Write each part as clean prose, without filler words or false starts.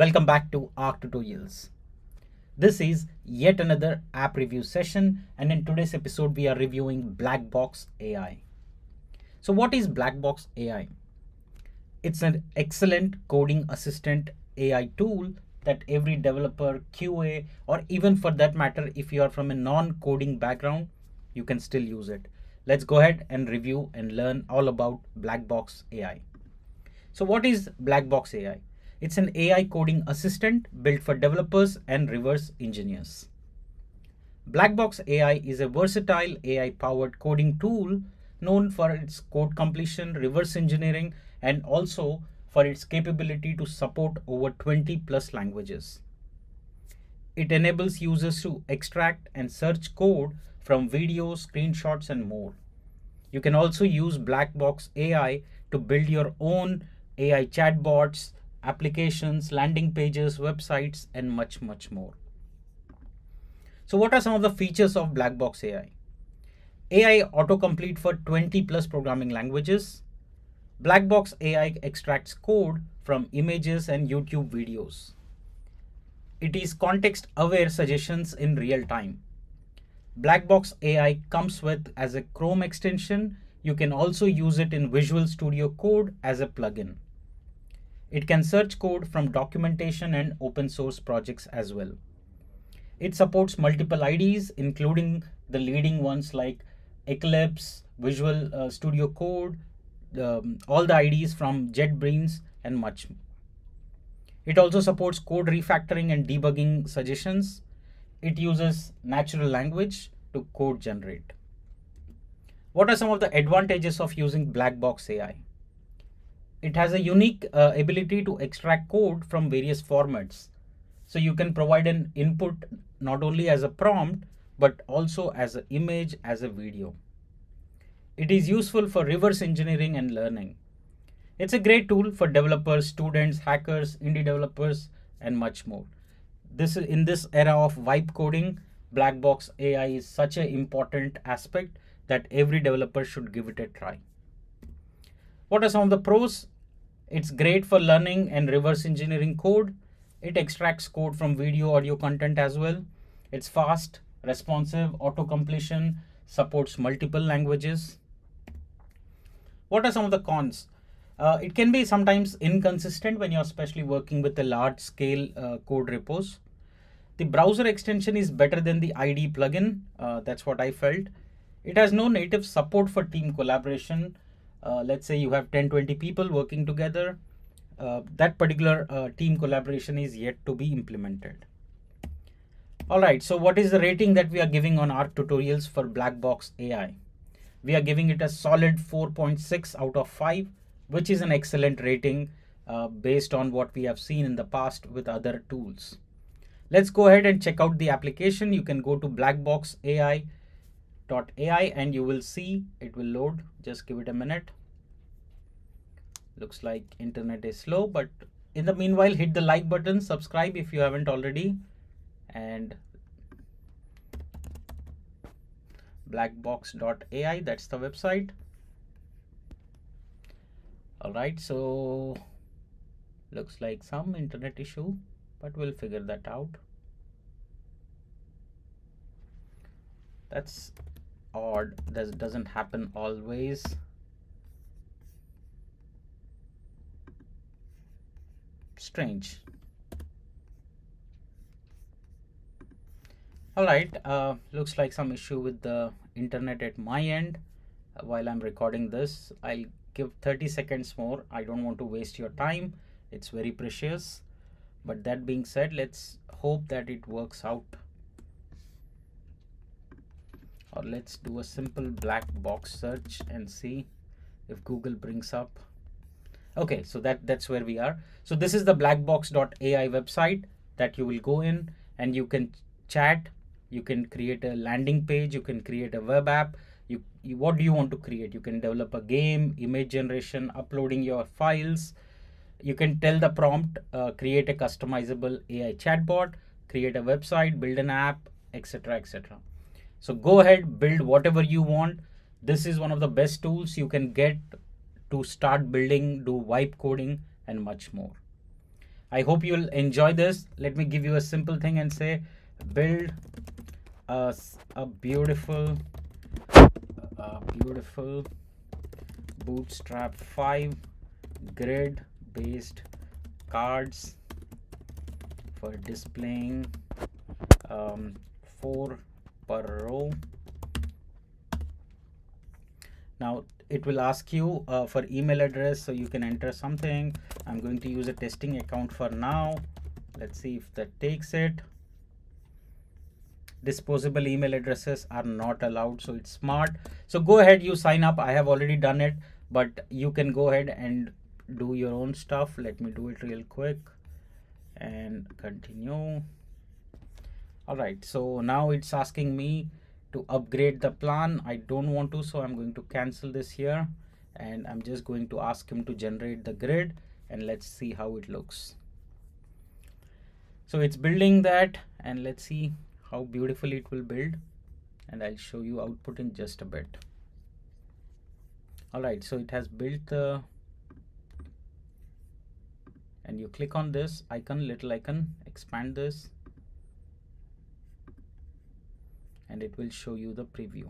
Welcome back to ARCTutorials. This is yet another app review session, and in today's episode we are reviewing Blackbox AI. So what is Blackbox AI? It's an excellent coding assistant AI tool that every developer, QA, or even for that matter, if you are from a non-coding background, you can still use it. Let's go ahead and review and learn all about Blackbox AI. So what is Blackbox AI? It's an AI coding assistant built for developers and reverse engineers. Blackbox AI is a versatile AI-powered coding tool known for its code completion, reverse engineering, and also for its capability to support over 20+ languages. It enables users to extract and search code from videos, screenshots, and more. You can also use Blackbox AI to build your own AI chatbots, applications, landing pages, websites, and much, much more. So what are some of the features of Blackbox AI? AI autocomplete for 20+ programming languages. Blackbox AI extracts code from images and YouTube videos. It is context-aware suggestions in real time. Blackbox AI comes with as a Chrome extension. You can also use it in Visual Studio Code as a plugin. It can search code from documentation and open source projects as well. It supports multiple IDEs, including the leading ones like Eclipse, Visual Studio Code, all the IDEs from JetBrains, and much more. It also supports code refactoring and debugging suggestions. It uses natural language to code generate. What are some of the advantages of using Blackbox AI? It has a unique ability to extract code from various formats. So you can provide an input not only as a prompt, but also as an image, as a video. It is useful for reverse engineering and learning. It's a great tool for developers, students, hackers, indie developers, and much more. In this era of vibe coding, Blackbox AI is such an important aspect that every developer should give it a try. What are some of the pros? It's great for learning and reverse engineering code. It extracts code from video, audio content as well. It's fast, responsive, auto-completion, supports multiple languages. What are some of the cons? It can be sometimes inconsistent when you're especially working with a large scale code repos. The browser extension is better than the IDE plugin. That's what I felt. It has no native support for team collaboration. Let's say you have 10-20 people working together. That particular team collaboration is yet to be implemented. All right, so what is the rating that we are giving on ARCTutorials for Blackbox AI? We are giving it a solid 4.6 out of 5, which is an excellent rating based on what we have seen in the past with other tools. Let's go ahead and check out the application. You can go to blackboxai.ai and you will see it will load. Just give it a minute. Looks like internet is slow, but in the meanwhile, hit the like button, subscribe if you haven't already, and blackbox.ai, that's the website. All right, so looks like some internet issue, but we'll figure that out. That's odd. That doesn't happen always. Strange. All right. Looks like some issue with the internet at my end. While I'm recording this, I'll give 30 seconds more. I don't want to waste your time. It's very precious. But that being said, let's hope that it works out. Or let's do a simple black box search and see if Google brings up. Okay, so that's where we are. So this is the blackbox.ai website that you will go in, and you can chat, you can create a landing page, you can create a web app. What do you want to create? You can develop a game, image generation, uploading your files. You can tell the prompt, create a customizable AI chatbot, create a website, build an app, etc., etc. So go ahead, build whatever you want. This is one of the best tools you can get to start building, do vibe coding, and much more. I hope you will enjoy this. Let me give you a simple thing and say build a beautiful bootstrap 5 grid based cards for displaying 4 per row. Now it will ask you for email address, so you can enter something. I'm going to use a testing account for now. Let's see if that takes it. Disposable email addresses are not allowed, so it's smart. So go ahead, you sign up. I have already done it, but you can go ahead and do your own stuff. Let me do it real quick and continue. All right, so now it's asking me to upgrade the plan. I don't want to, so I'm going to cancel this here, and I'm just going to ask him to generate the grid, and let's see how it looks. So it's building that, and let's see how beautifully it will build, and I'll show you output in just a bit. All right, so it has built the, and you click on this icon, little icon, expand this, and it will show you the preview.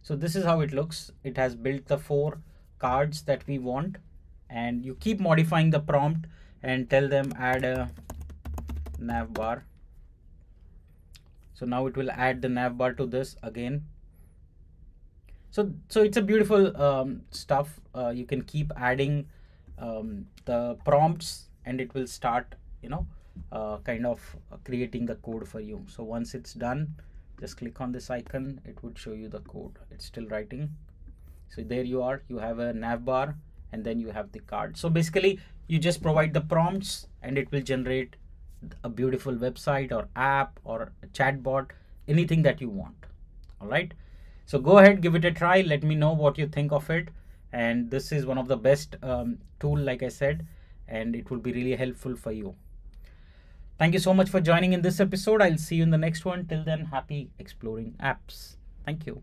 So this is how it looks. It has built the 4 cards that we want, and you keep modifying the prompt and tell them add a nav bar. So now it will add the nav bar to this again. So it's a beautiful stuff. You can keep adding the prompts, and it will start, you know, kind of creating the code for you. So once it's done, just click on this icon. It would show you the code. It's still writing. So there you are, you have a nav bar, and then you have the card. So basically you just provide the prompts, and it will generate a beautiful website or app or a chatbot, anything that you want. All right, so go ahead, give it a try. Let me know what you think of it. And this is one of the best tool, like I said, and it will be really helpful for you. Thank you so much for joining in this episode. I'll see you in the next one. Till then, happy exploring apps. Thank you.